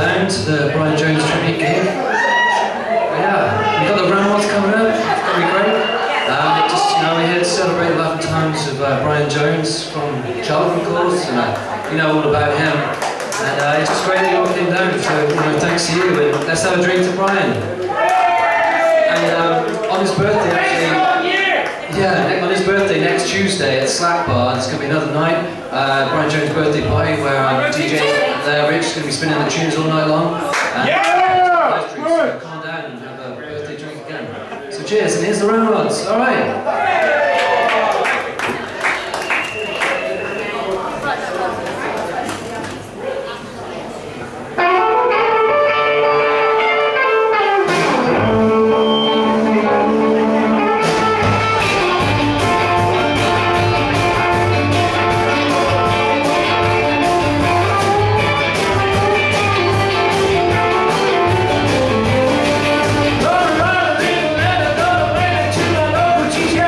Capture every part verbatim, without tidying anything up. down to the Brian Jones tribute gig. Yeah, we've got the Ramrods coming up, it's going to be great. Um, just, you know, we're here to celebrate the life and times of uh, Brian Jones from Charlton, of course, and uh, you know all about him. And uh, it's just great that you all came down, so you know, thanks to you, and let's have a drink to Brian. And um, on his birthday, actually, yeah, on his birthday next Tuesday at Slack Bar, there's going to be another night, uh, Brian Jones' birthday party, where um, D J there, Rich, is going to be spinning the tunes all night long. And yeah! Nice drinks, so calm down and have a birthday drink again. So cheers, and here's the Ramrods. All right. T J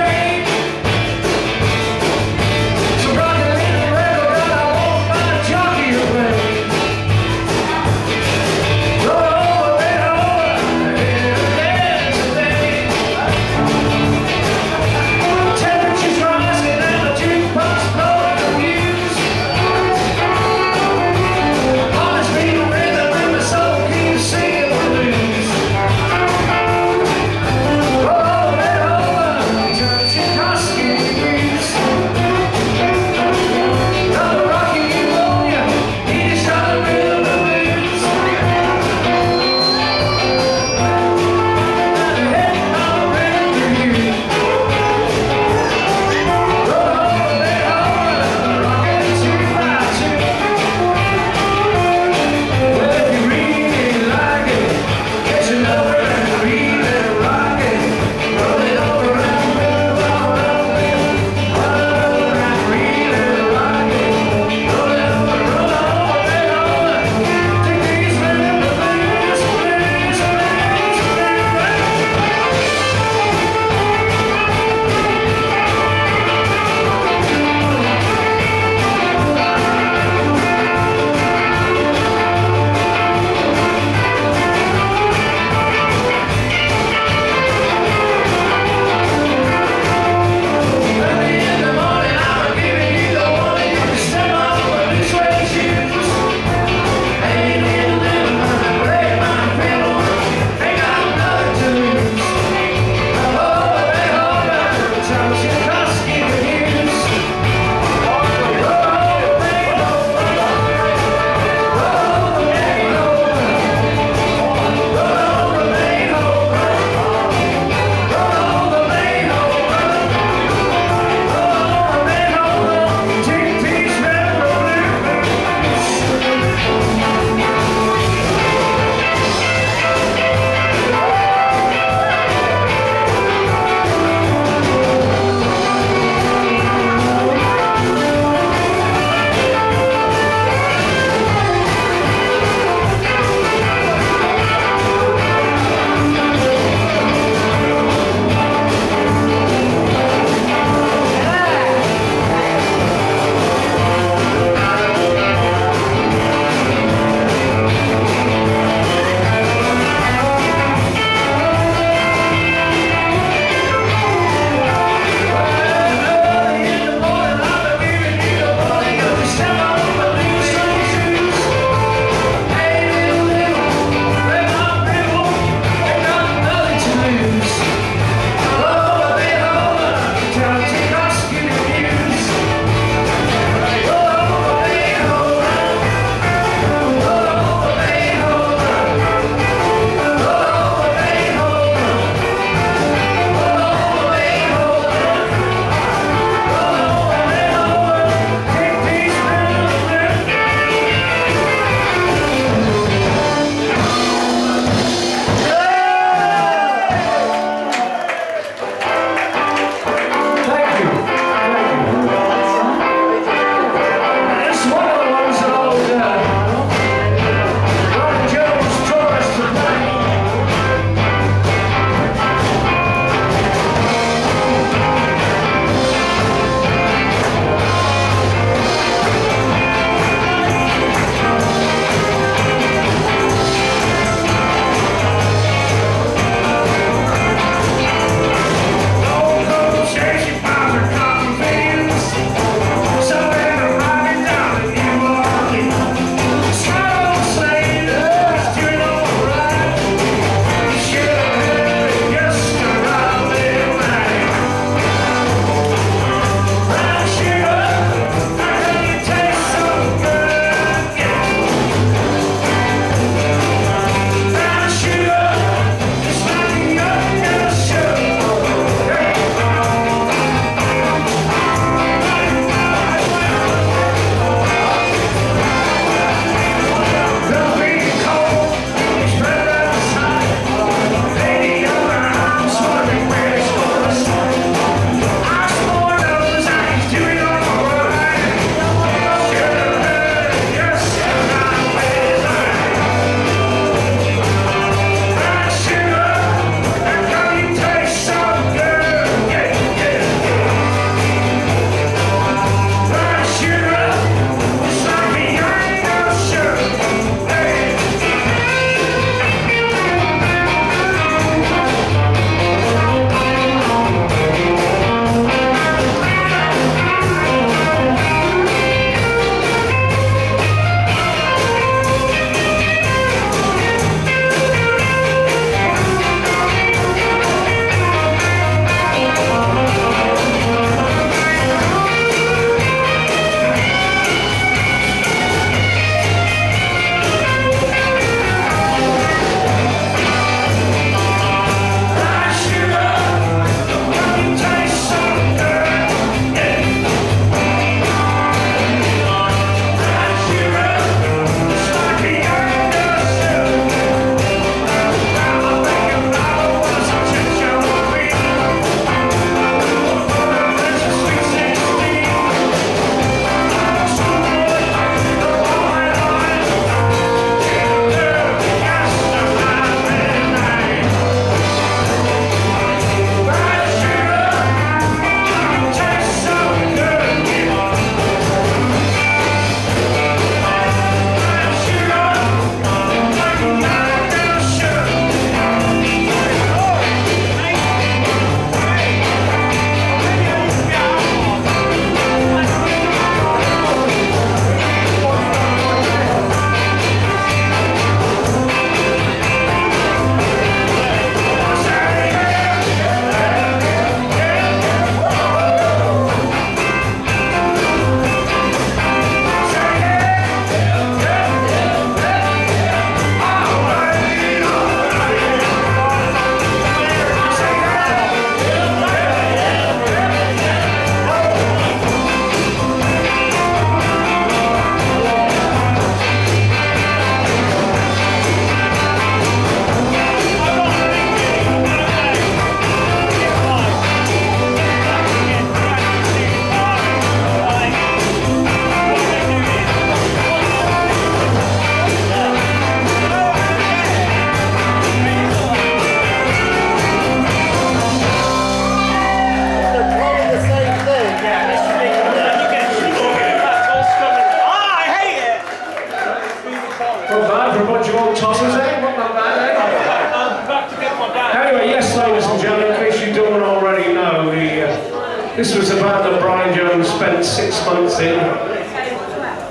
old tossers, eh? Not bad, eh? Anyway, yes, ladies and gentlemen, in case you don't already know, the, uh, this was a band that Brian Jones spent six months in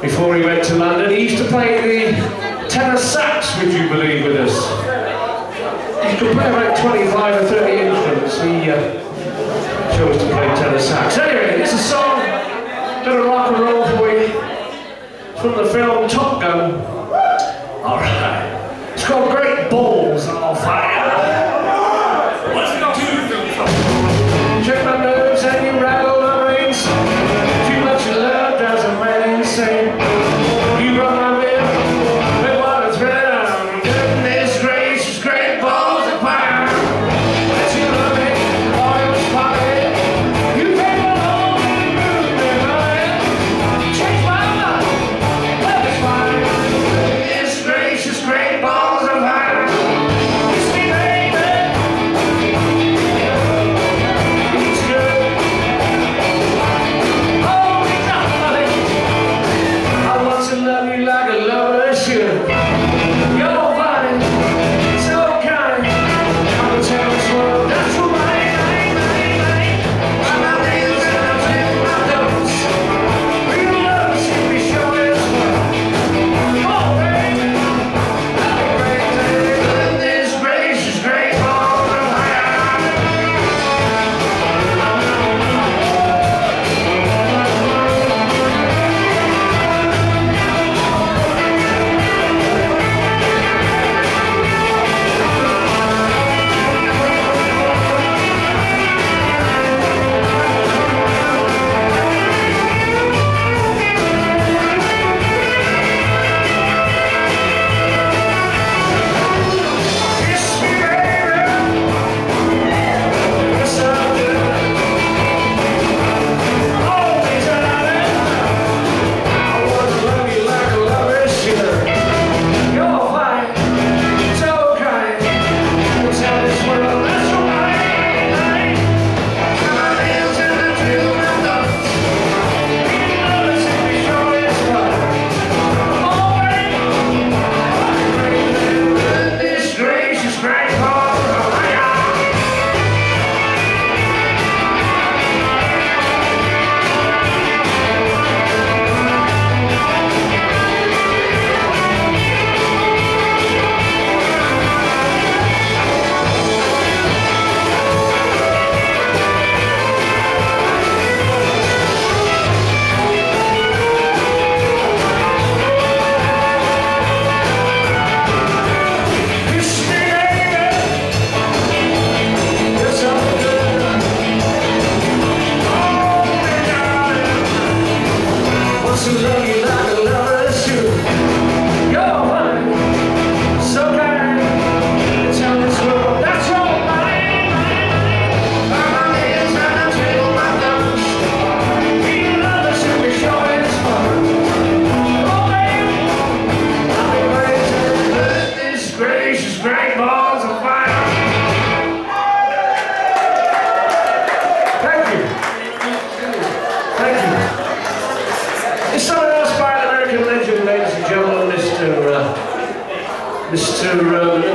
before he went to London. He used to play the tenor sax, would you believe, with us. He could play about twenty-five or thirty instruments. He uh, chose to play tenor sax. Anyway, it's a song, a bit of rock and roll for you, from the film Top Gun. Alright. It's called Great Balls of Fire.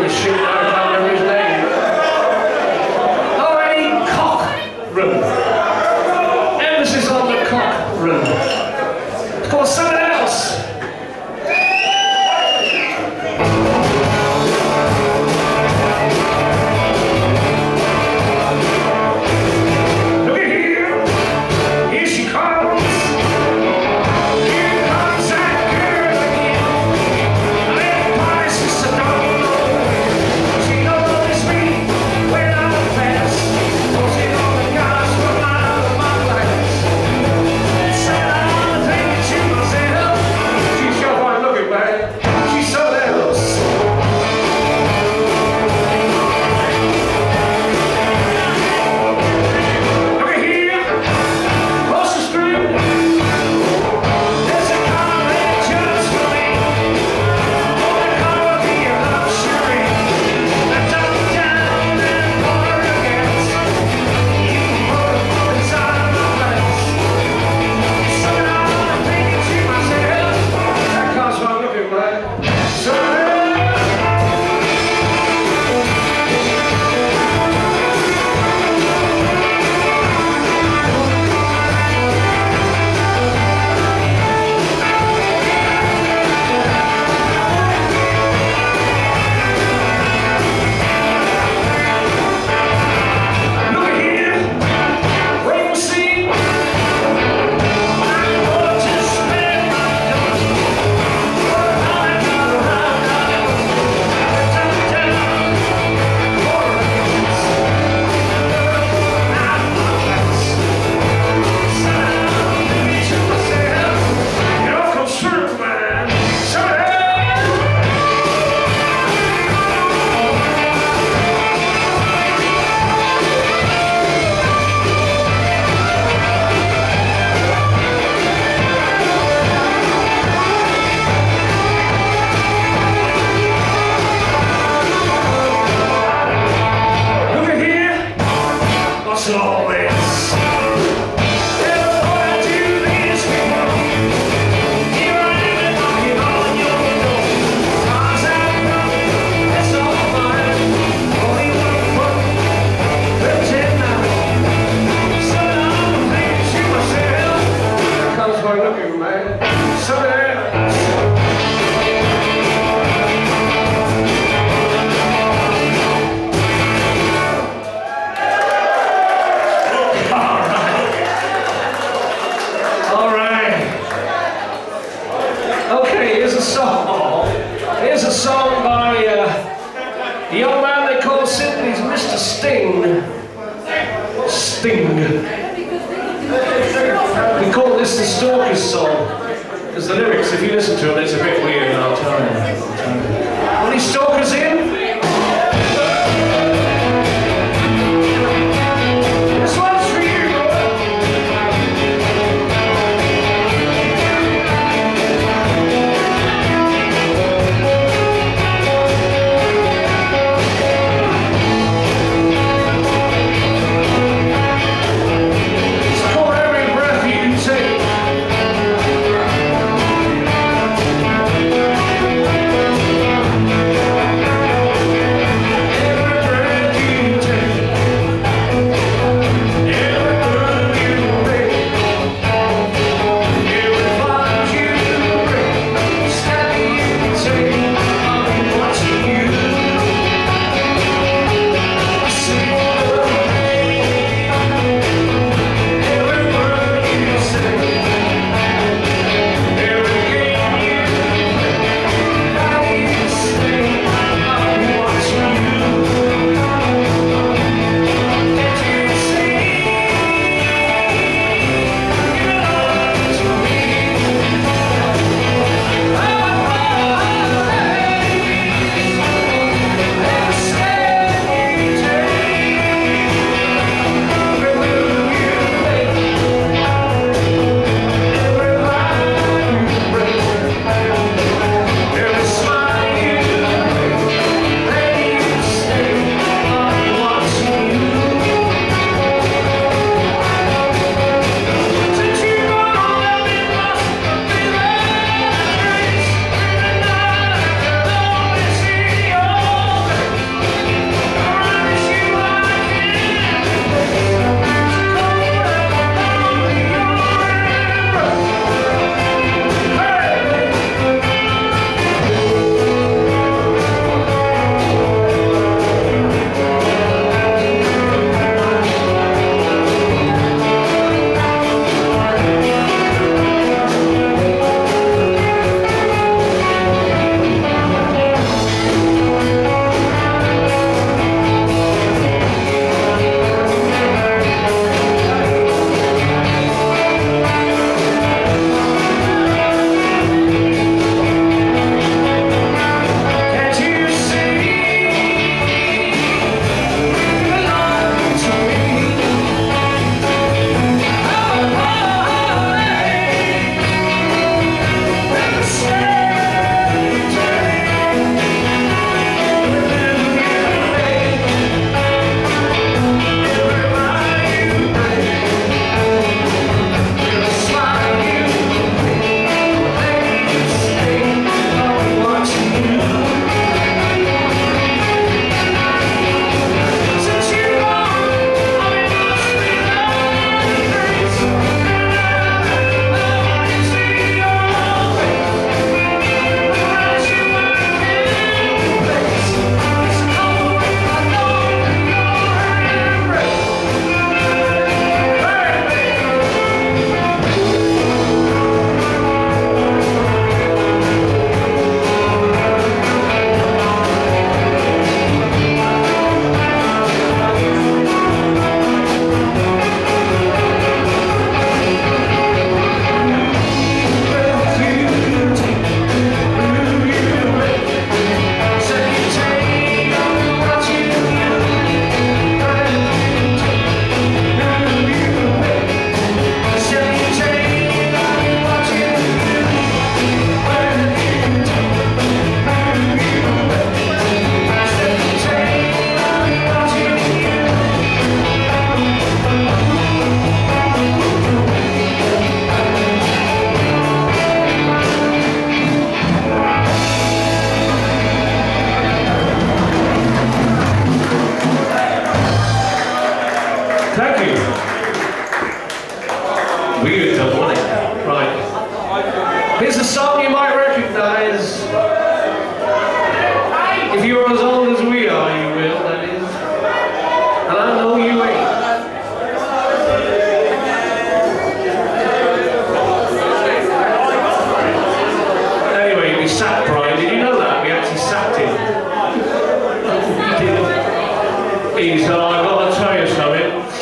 She The young man they call Sidney is Mister Sting. Sting. We call this the Stalker's song, because the lyrics, if you listen to them, it's a bit weird, and I'll tell you. Any stalkers in? he said, I've got to tell you something,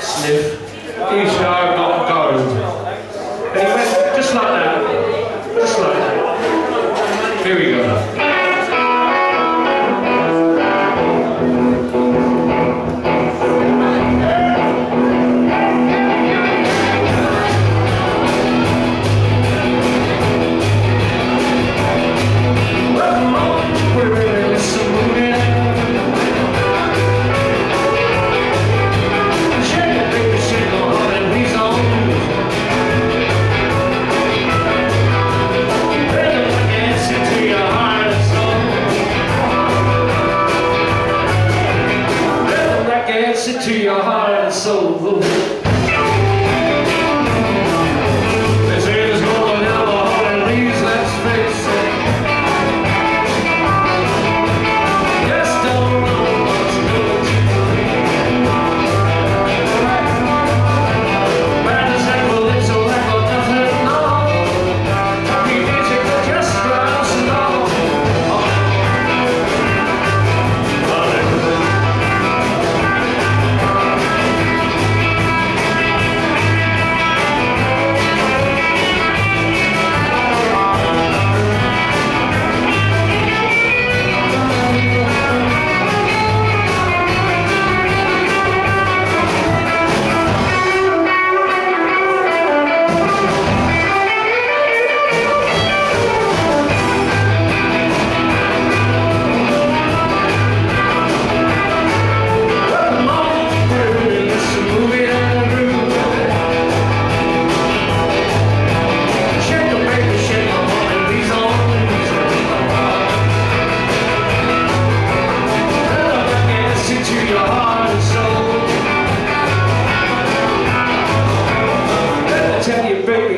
sniff, he said, I've got to go. And he went, just like that, just like that. Here we go. To your heart and soul.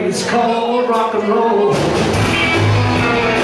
It's called rock and roll. Amen.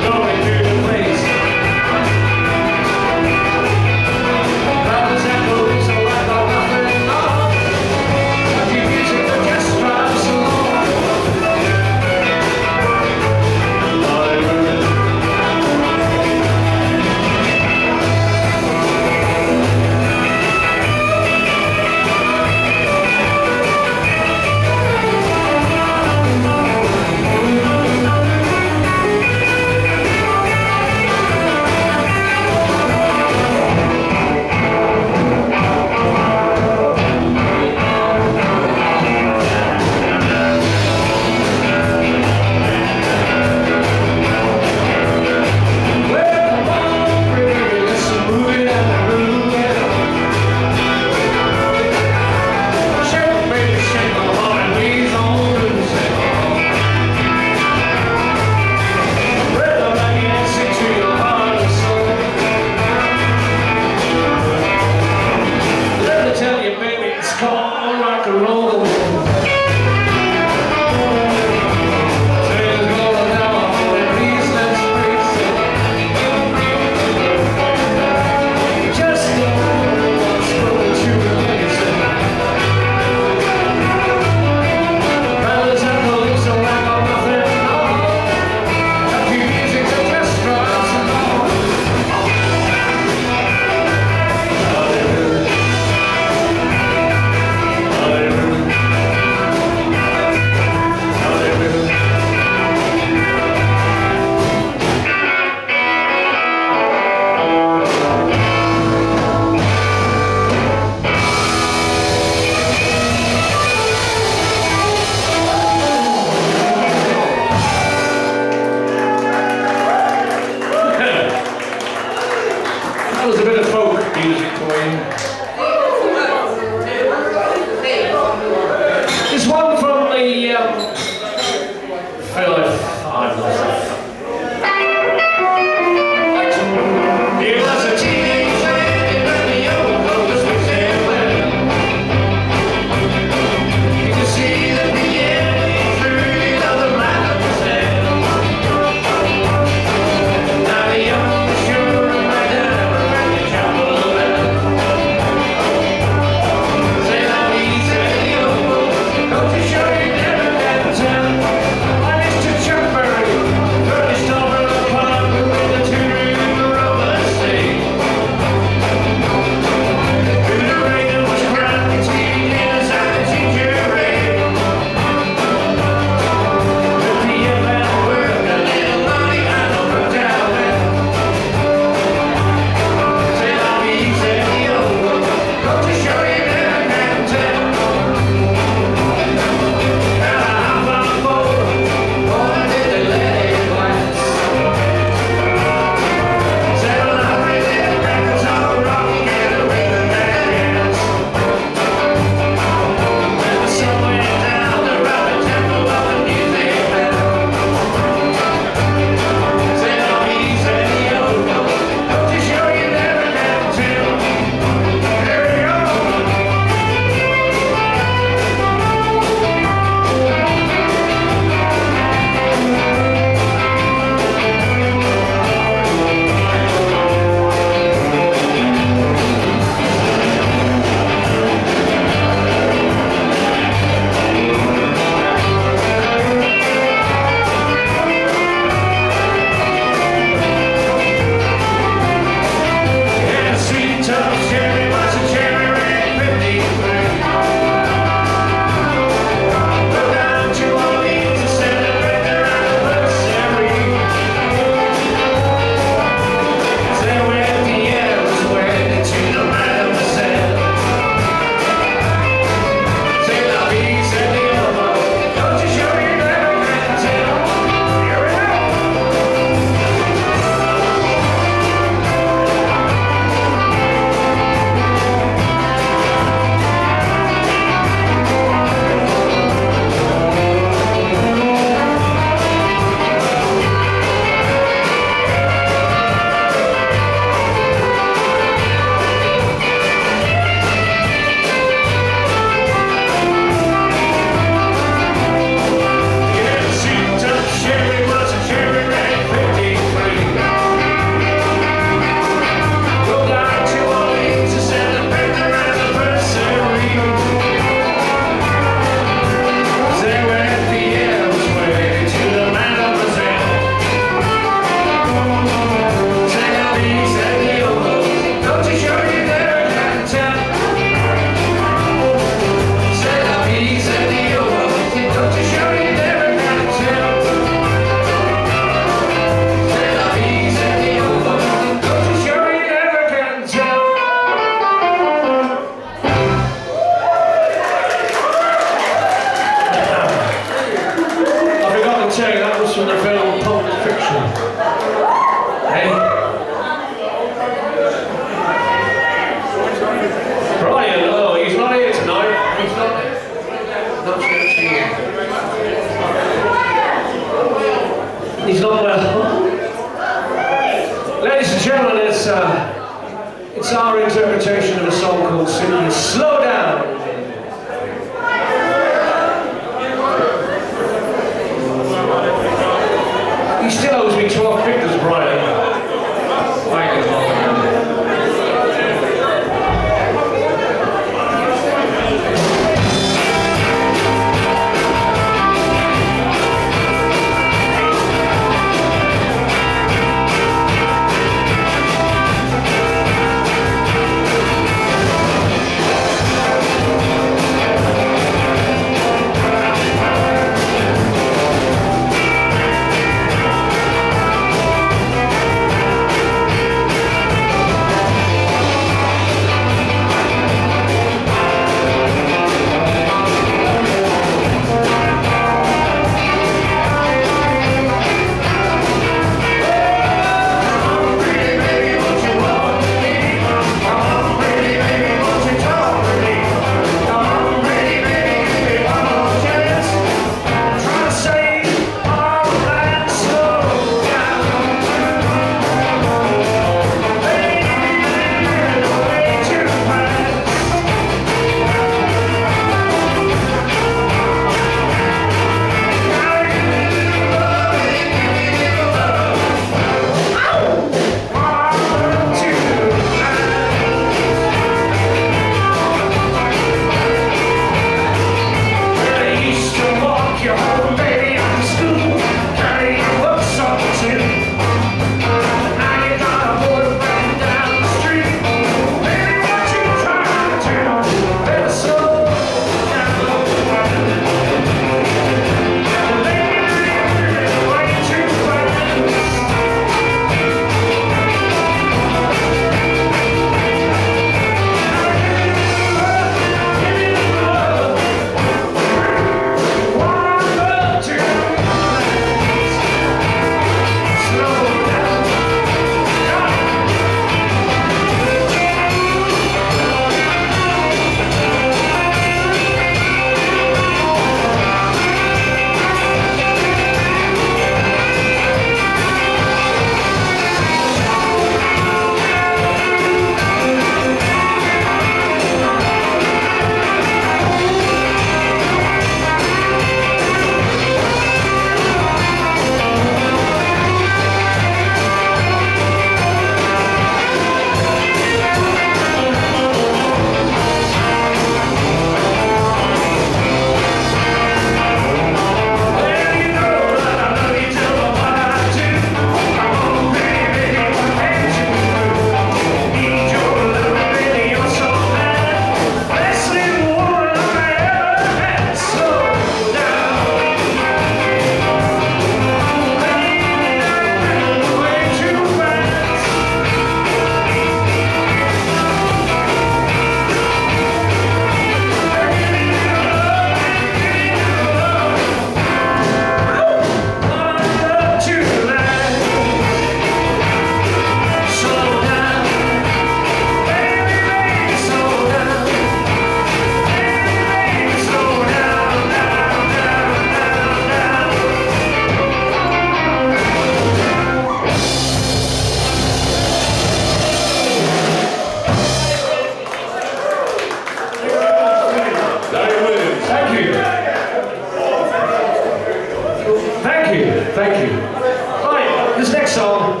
Thank you. Right, this next song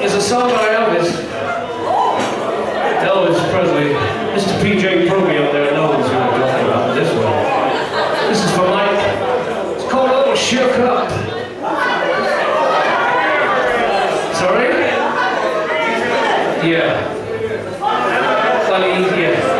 is a song by Elvis. Elvis Presley. Mister P J Proby up there knows who I'm talking about this one. This is for Mike. It's called "Oh Shook Up." Sorry? Yeah. Thank you.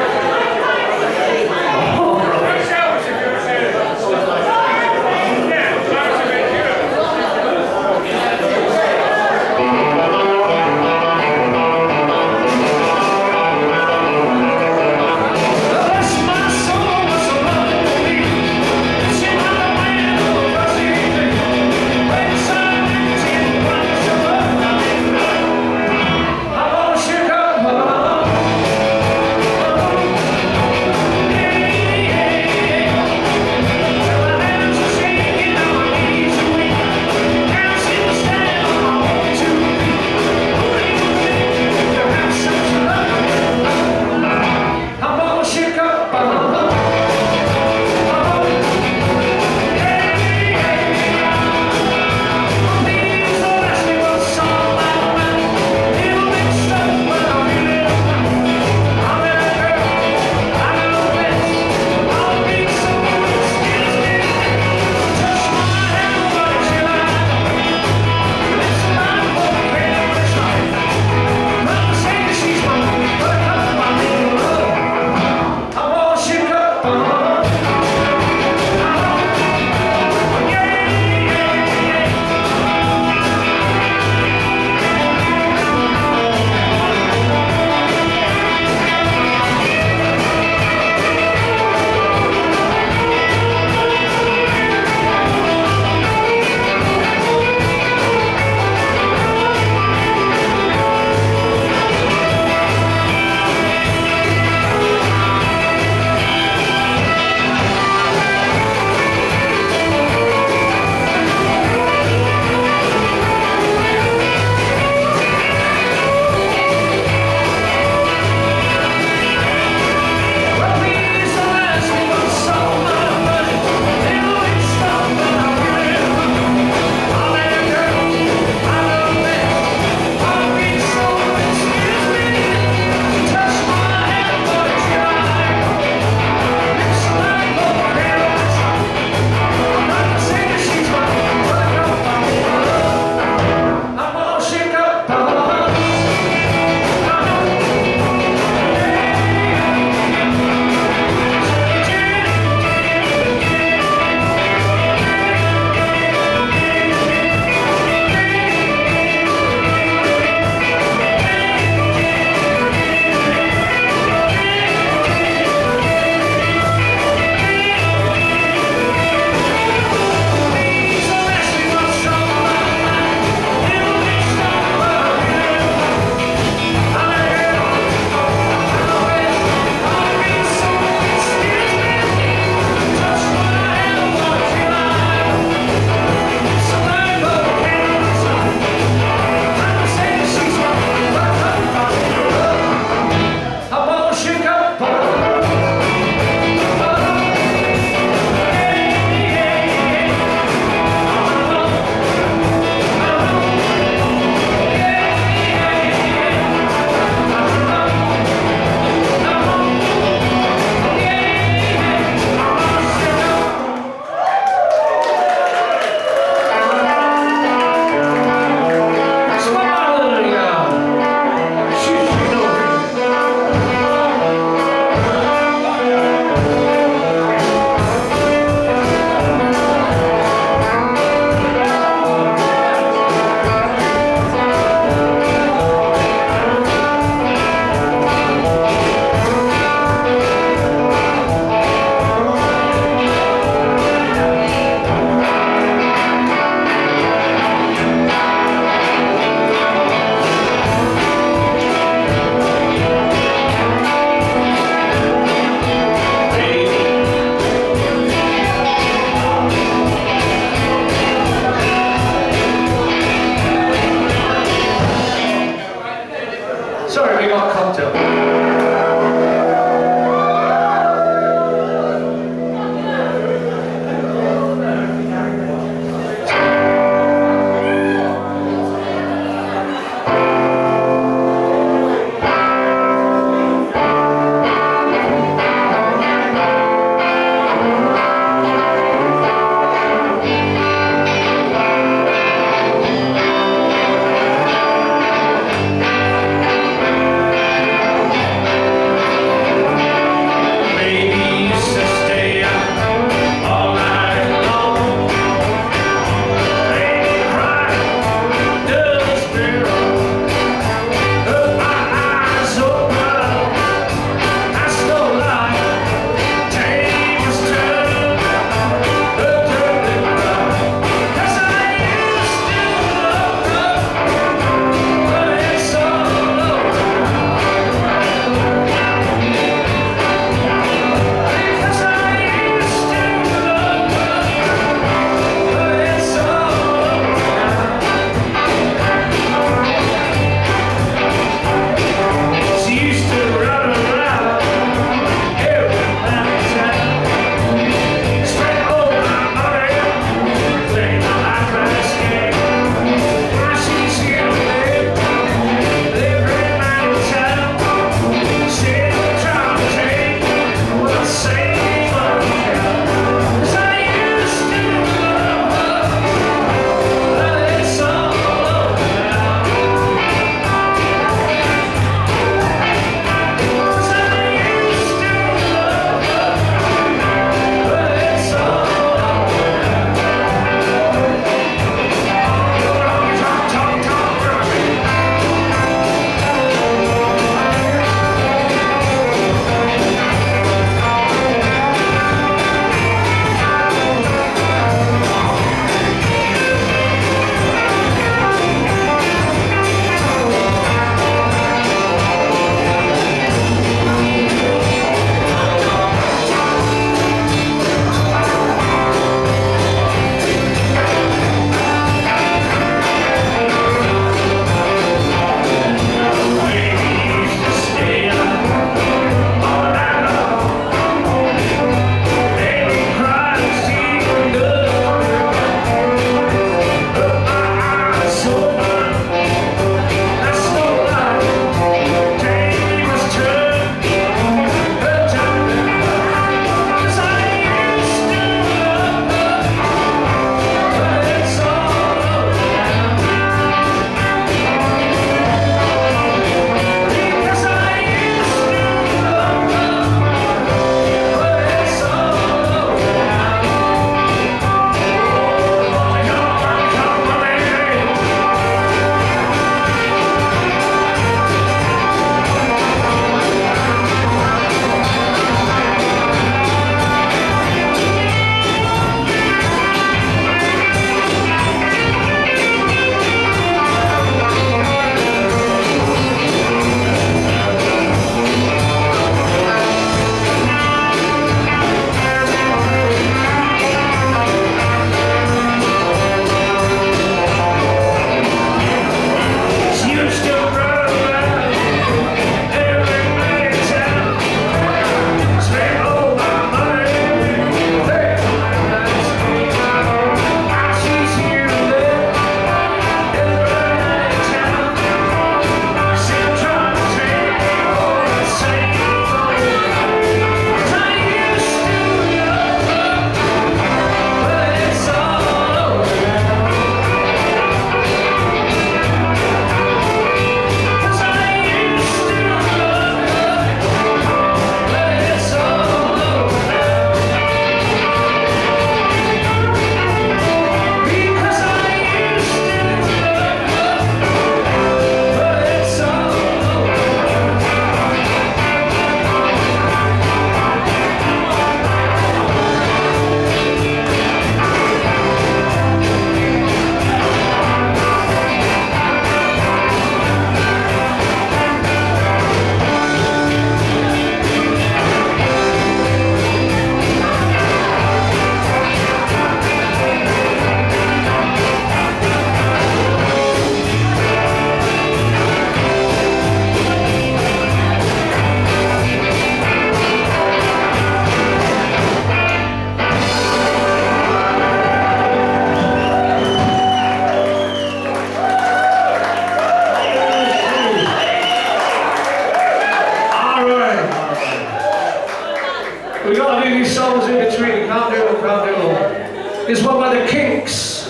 is what were the kinks